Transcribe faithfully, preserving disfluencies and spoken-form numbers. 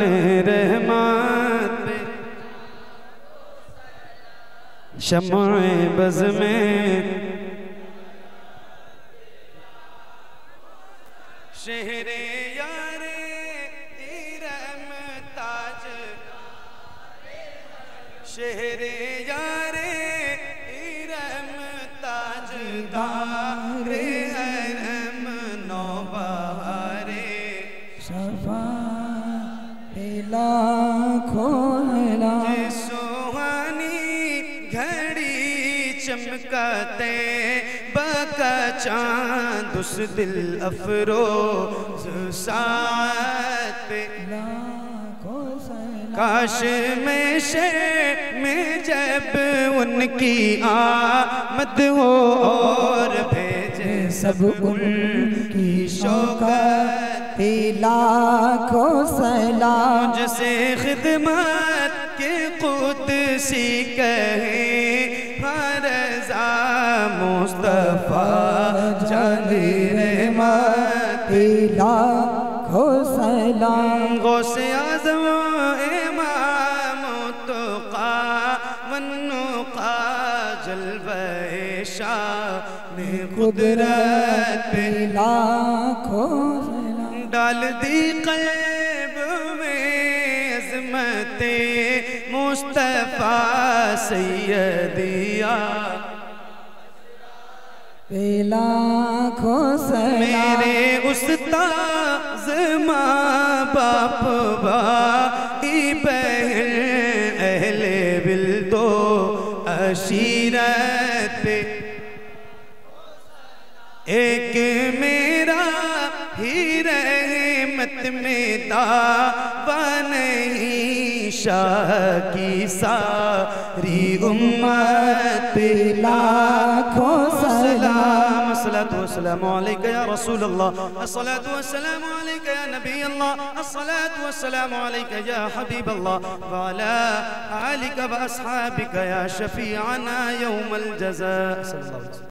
वाले रहमान पे शम्मे बज़ में शहरे यारे इरम ताज शहरे यारे इरम ताज दारे इरम नौबहारे शफा लाखों सुहानी घड़ी चमकाते बका चांद उस दिल अफरोज साथ काश में शेर में जब उनकी आमद हो और भेजे सब उनकी शौकत लाखों सलाम जैसे खिदमत के कुदसी कहे मुस्तफा जाने मिला खो सलाम गौसे आज़म इमाम तुका मनु का जलवे शान कुदरत मिला खो डाल दी क़ल्ब में अज़मते मुस्तफा सैयदिया लाखों सलाम मेरे उस्ताद माँ बाप भाई बहन अहले बिल दो अशीरत एक मेरा ही रहमत में दावा नहीं शाह की सारी उम्मत लाखों सलाम अस्सलातु वस्सलामु अलैका या रसूल अल्लाह अस्सलातु वस्सलामु अलैका या नबी अल्लाह अस्सलातु वस्सलामु अलैका या हबीब अल्लाह व अला आलिका व अस्हाबिका या शफीअना यौमल जज़ा सल्लल्लाहु अलैहि वसल्लम।